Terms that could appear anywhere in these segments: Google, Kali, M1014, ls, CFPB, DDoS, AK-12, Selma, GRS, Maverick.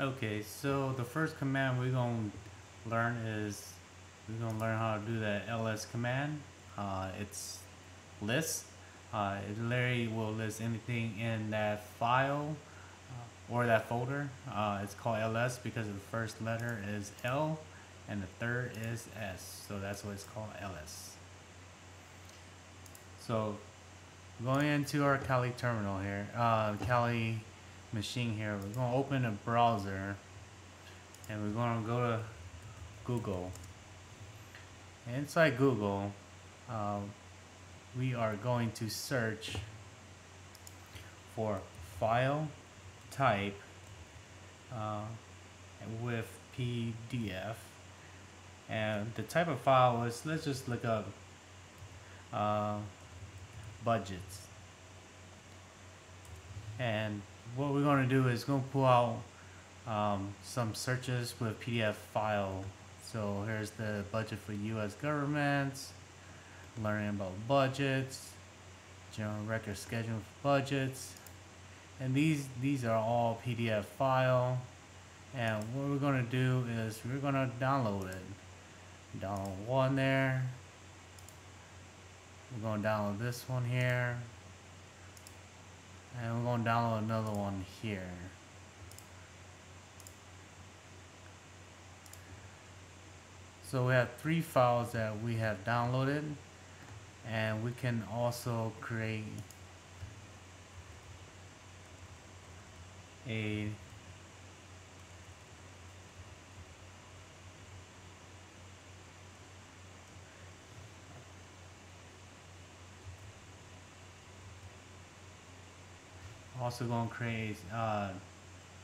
Okay, so the first command we're going to learn is we're going to learn how to do that ls command. It's list. It literally will list anything in that file or that folder. It's called ls because the first letter is L and the third is S, so that's what it's called, ls. So going into our Kali terminal here, Kali machine here, we're going to open a browser and we're going to go to Google. Inside Google, we are going to search for file type with PDF, and the type of file is, let's just look up budgets, and what we're going to do is going to pull out some searches with PDF file. So here's the budget for U.S. governments, learning about budgets, general record schedule for budgets, and these are all PDF file. And what we're going to do is we're going to download it. Download one there. We're going to download this one here. And we're going to download another one here. So we have three files that we have downloaded, and we can also create a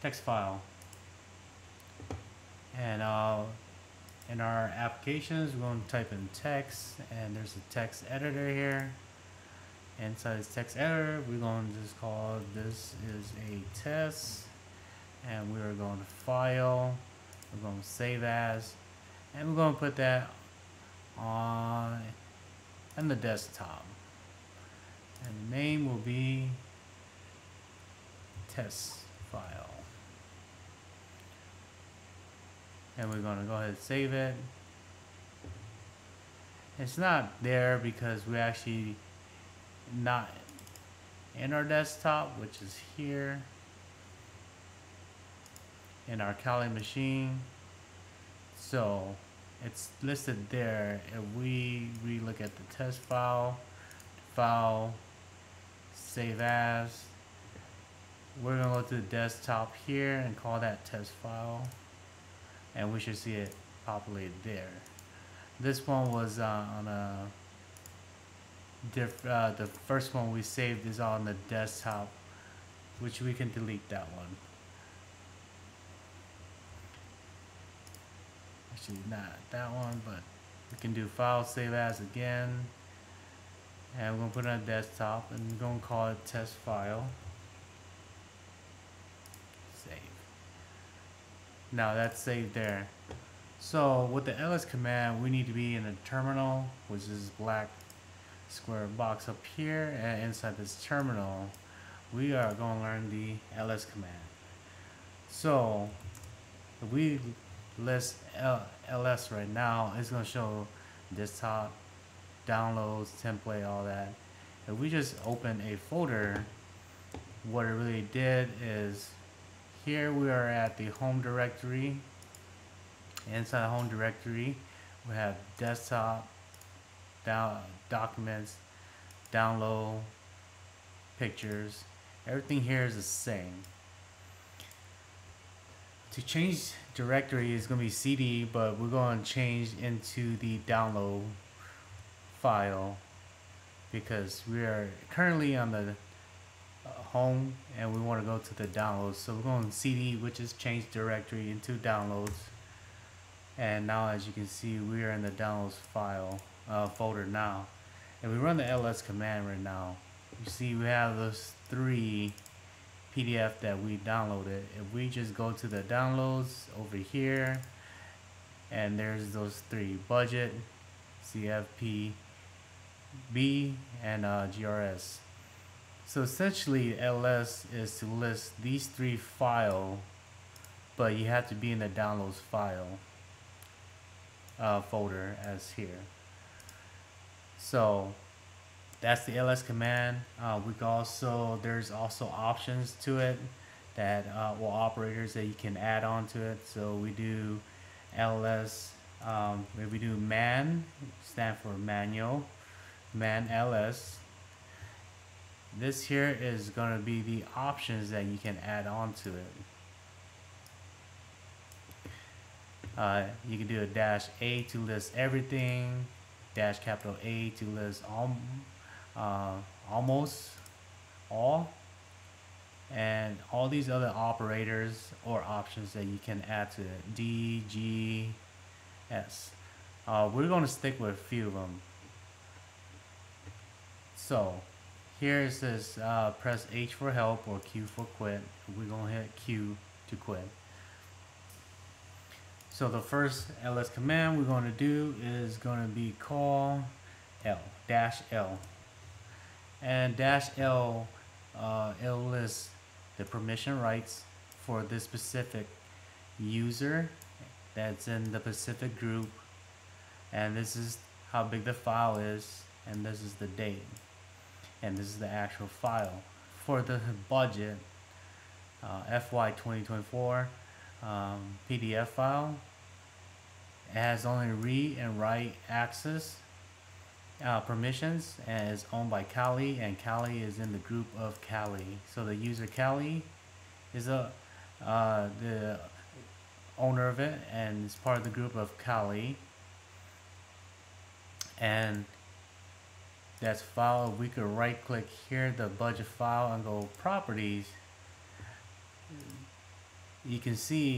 text file, and in our applications we're going to type in text, and there's a text editor here. Inside this text editor we're going to just call this is a test, and we're going to file, we're going to save as, and we're going to put that on the desktop, and the name will be test file, and we're going to go ahead and save it. It's not there because we're actually not in our desktop, which is here in our Kali machine, so it's listed there. If we look at the test file, save as, we're going to go to the desktop here and call that test file, and we should see it populated there. This one was on a the first one we saved is on the desktop, which we can delete that one. Actually not that one, but we can do file save as again, and we're going to put it on the desktop, and we're going to call it test file. Now that's saved there. So with the ls command, we need to be in a terminal, which is black square box up here, and inside this terminal we are going to learn the ls command. So if we list ls right now, it's going to show desktop, downloads, template, all that. If we just open a folder, what it really did is, here we are at the home directory. Inside the home directory, we have desktop, documents, download, pictures. Everything here is the same. To change directory is going to be CD, but we're going to change into the download file because we are currently on the home and we want to go to the downloads. So we're going to CD, which is change directory, into downloads, and now as you can see we are in the downloads file folder now. And we run the ls command right now. You see we have those three PDF that we downloaded. If we just go to the downloads over here, and there's those three: budget, CFPB, and GRS. So essentially ls is to list these three files but you have to be in the downloads file folder as here. So that's the ls command. We can also, there's also options to it that well, operators that you can add on to it. So we do ls, if we do man, stand for manual, man ls. This here is going to be the options that you can add on to it. You can do a -a to list everything, -A to list all, almost all, and all these other operators or options that you can add to it. DGS. We're going to stick with a few of them. So here it says press H for help or Q for quit. We're going to hit Q to quit. So the first ls command we're going to do is going to be call l, -l. And -l, it'll list the permission rights for this specific user that's in the specific group. And this is how big the file is, and this is the date. And this is the actual file for the budget FY 2024 PDF file. It has only read and write access permissions, and is owned by Callie, and Callie is in the group of Callie. So the user Callie is the owner of it, and is part of the group of Callie. And that's file, we could right click here, the budget file, and go properties. You can see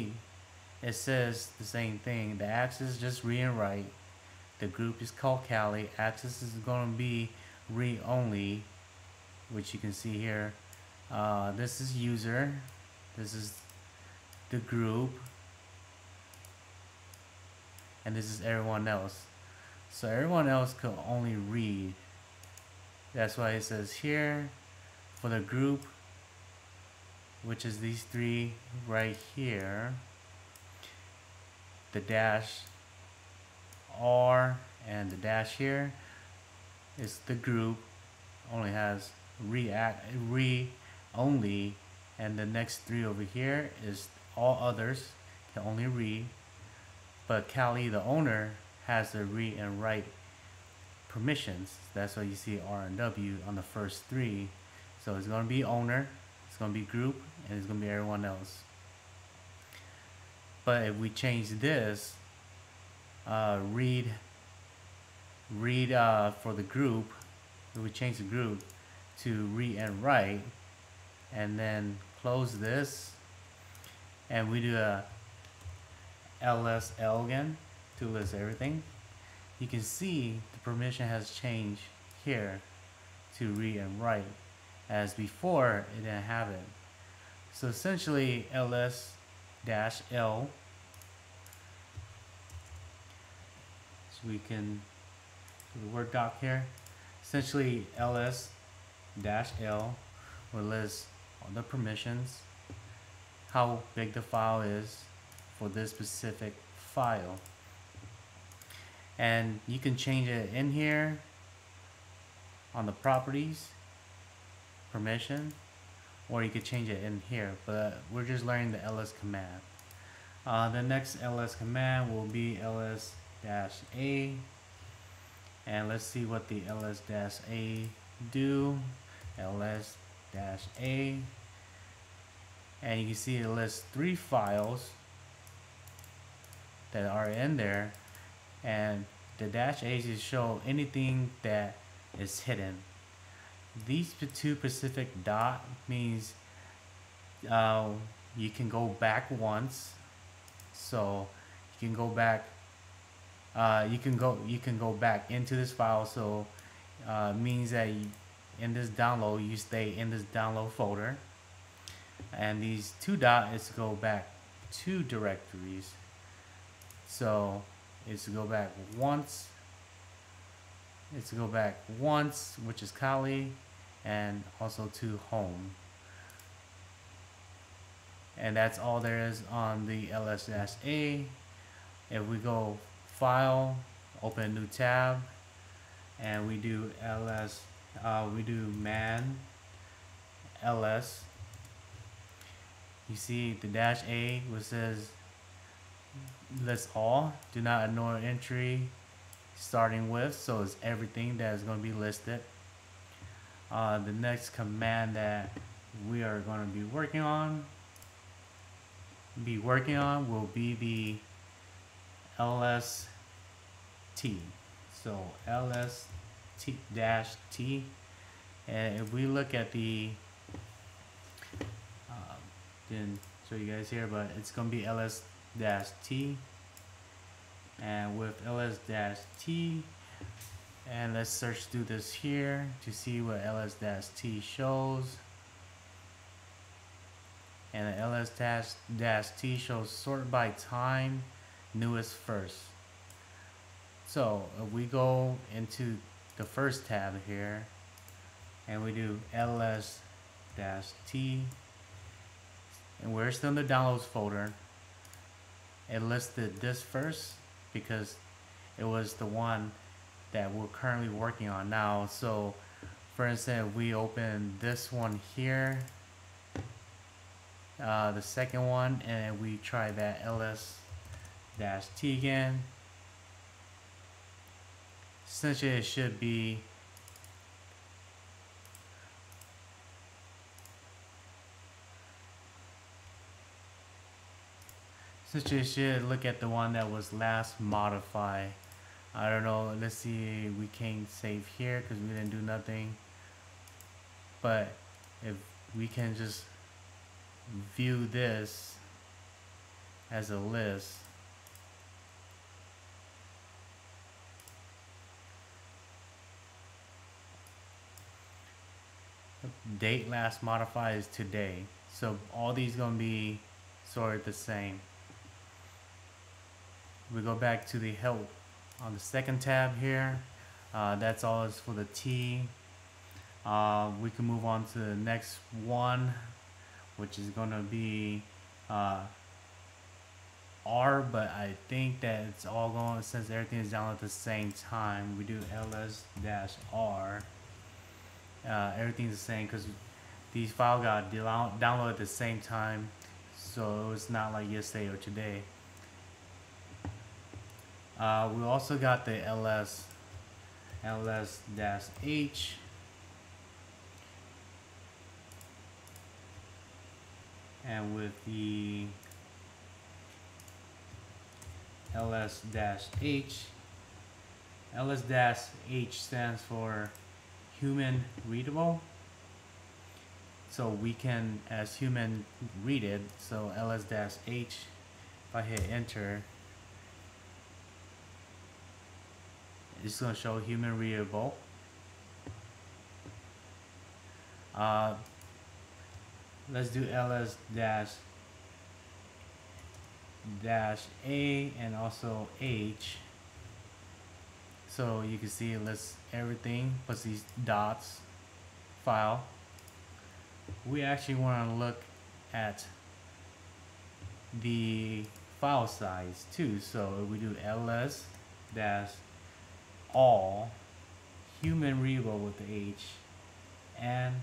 it says the same thing. The access, just read and write. The group is called Callie. Access is going to be read only, which you can see here. This is user, this is the group, and this is everyone else. So everyone else could only read. That's why it says here for the group, which is these three right here, the -r and the dash here is the group, only has read only, and the next three over here is all others can only read, but Callie, the owner, has the read and write permissions. That's why you see R and W on the first three. So it's going to be owner, it's going to be group, and it's going to be everyone else. But if we change this read for the group, if we change the group to read and write, and then close this, and we do a LSL again to list everything. You can see the permission has changed here to read and write. As before, it didn't have it. So essentially, ls-l. So we can do the Word doc here. Essentially, ls-l will list all the permissions, how big the file is for this specific file. And you can change it in here on the properties permission, or you could change it in here, but we're just learning the ls command. The next ls command will be ls-a, and let's see what the ls-a do. ls-a, and you can see it lists three files that are in there. And the -a is show anything that is hidden. These two specific dot means you can go back once. So you can go back. You can go back into this file. So means that you, in this download, you stay in this download folder. And these two dot is to go back two directories. So it's to go back once, which is Callie, and also to home. and that's all there is on the ls-a. If we go file, open a new tab, and we do man ls, you see the -a which says list all, do not ignore entry starting with, so it's everything that is going to be listed. The next command that we are going to be working on will be the lst. So lst-t, and if we look at the didn't show you guys here, but it's going to be ls-t, and with ls-t, and let's search through this here to see what ls-t shows. And the ls-t shows sort by time, newest first. So if we go into the first tab here and we do ls-t, and we're still in the downloads folder, it listed this first because it was the one that we're currently working on now. So for instance, we open this one here, the second one, and we try that ls-t again. Essentially it should be you should look at the one that was last modified. I don't know, let's see, we can't save here because we didn't do nothing, but if we can just view this as a list, date last modified is today, so all these gonna be sort of the same. We go back to the help on the second tab here. That's all is for the T. We can move on to the next one, which is going to be R, but I think that it's all going, since everything is down at the same time, we do ls-r. Everything's the same because these files got downloaded at the same time, so it's not like yesterday or today. We also got the ls-h, and with the ls-h stands for human readable, so we can as human read it. So ls-h, if I hit enter, it's going to show human readable. Let's do ls-a and also h, so you can see it lists everything plus these dots file. We actually want to look at the file size too, so if we do ls-all human readable with the h and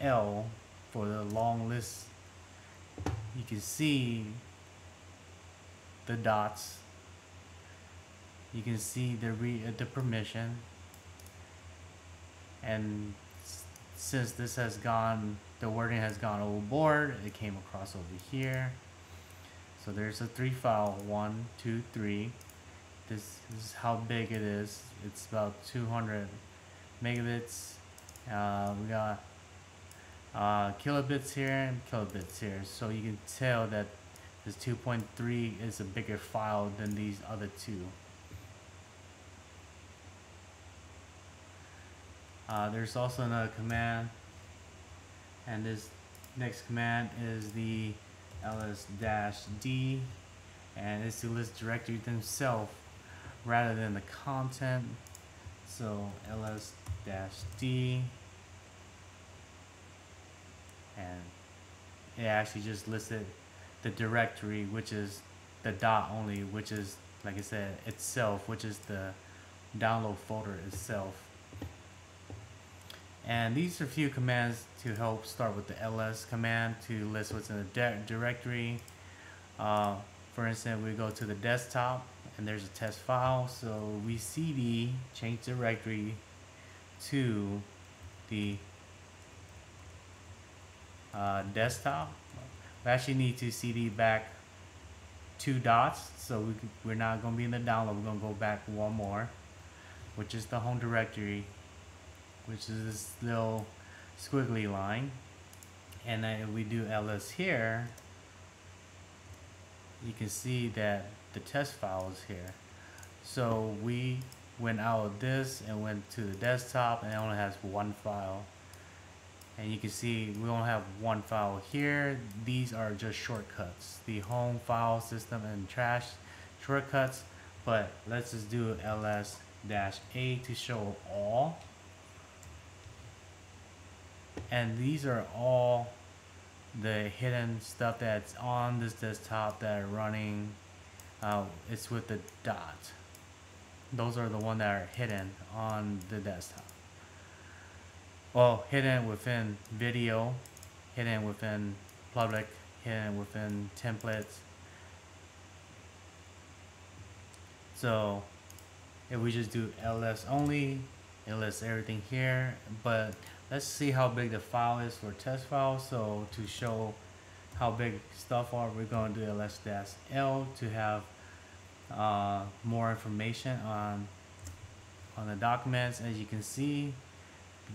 l for the long list, you can see the dots, you can see the permission, and since this has gone, the wording has gone overboard, it came across over here. So there's a 3 file, 1, 2, 3. This is how big it is. It's about 200 megabits. We got kilobits here and kilobits here. So you can tell that this 2.3 is a bigger file than these other two. There's also another command, and this next command is the ls-d, and it's to list directory themselves rather than the content. So ls-d, and it actually just listed the directory, which is the dot only, which is, like I said, itself, which is the download folder itself. And these are a few commands to help. Start with the ls command to list what's in the directory. For instance, we go to the desktop and there's a test file, so we cd change directory to the desktop. We actually need to cd back 2 dots, so we're not going to be in the download. We're going to go back 1 more, which is the home directory, which is this little squiggly line. And then if we do ls here, you can see that the test file is here. So we went out of this and went to the desktop, and it only has 1 file. And you can see we only have 1 file here. These are just shortcuts, the home, file, system, and trash shortcuts. But let's just do ls-a to show all. And these are all the hidden stuff that's on this desktop that are running. It's with the dot. Those are the ones that are hidden on the desktop. Well, hidden within video, hidden within public, hidden within templates. So if we just do ls only, it lists everything here. But let's see how big the file is for test file. So to show how big stuff are, we're going to do ls-l to have more information on the documents. As you can see,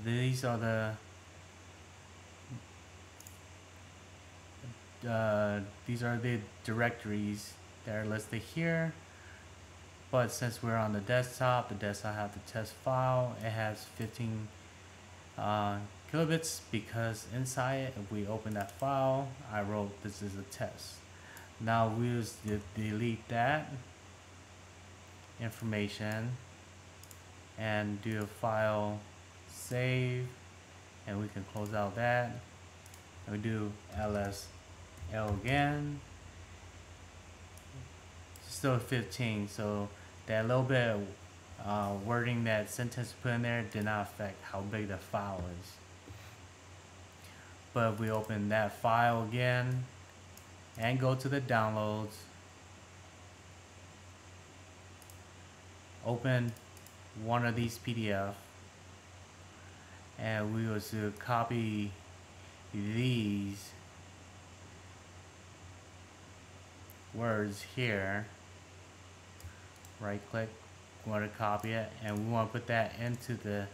these are the directories that are listed here. But since we're on the desktop has the test file. It has 15 kilobits because inside it, if we open that file, I wrote this is a test. Now we'll just delete that information and do a file save, and we can close out that. And we do ls-l again. Still 15, so that little bit of wording, that sentence put in there, did not affect how big the file is. But if we open that file again and go to the downloads, open one of these PDF, and we will to copy these words here. Right click, we want to copy it, and we want to put that into the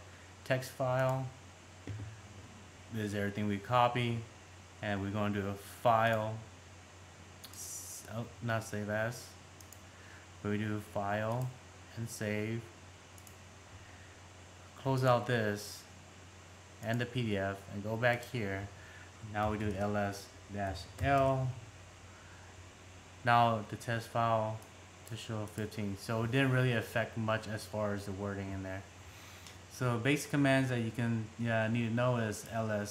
text file. This is everything we copy, and we're going to do a file, not save as, but we do file and save, close out this and the PDF, and go back here. Now we do ls-l. Now the test file to show 15, so it didn't really affect much as far as the wording in there. So basic commands that you can need to know is ls-l,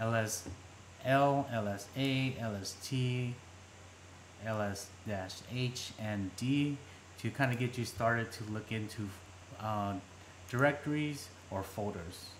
ls-a, lst, ls-h, and d to kind of get you started to look into directories or folders.